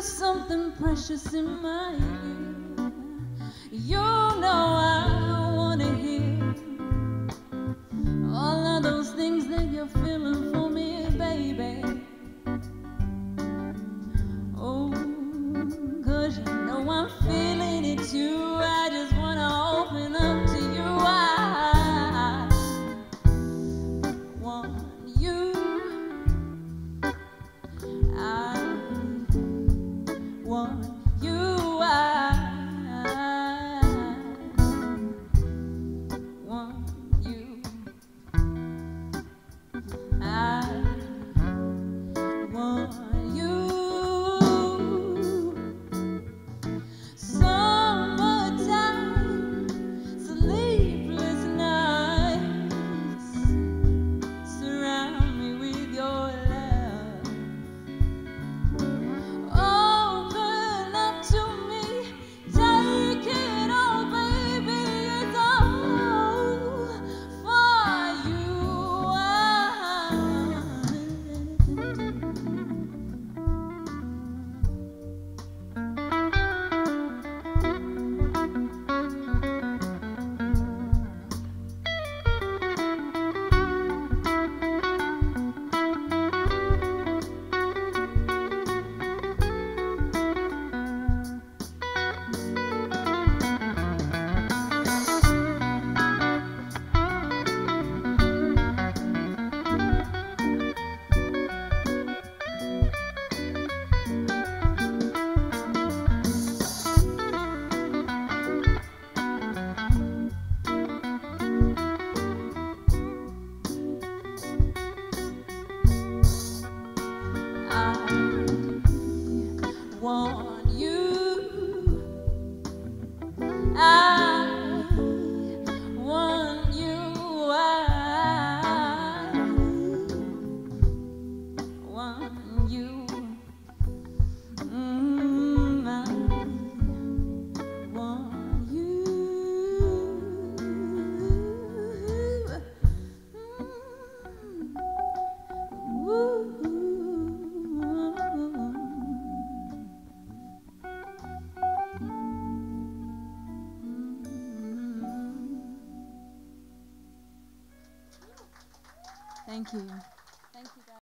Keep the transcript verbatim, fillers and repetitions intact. There's something precious in my ear. You know I wanna hear all of those things that you're feeling for me, baby. Oh, 'cause you know I'm feeling it too. I just wanna open up to you. I want you. I want you. I want you. I want you. Summertime, sleepless nights, surround me with your love. Open up to me, take it all, baby. It's all for you. I want you. I want you. I want you. Mm, I want you. Mm. Ooh. Thank you.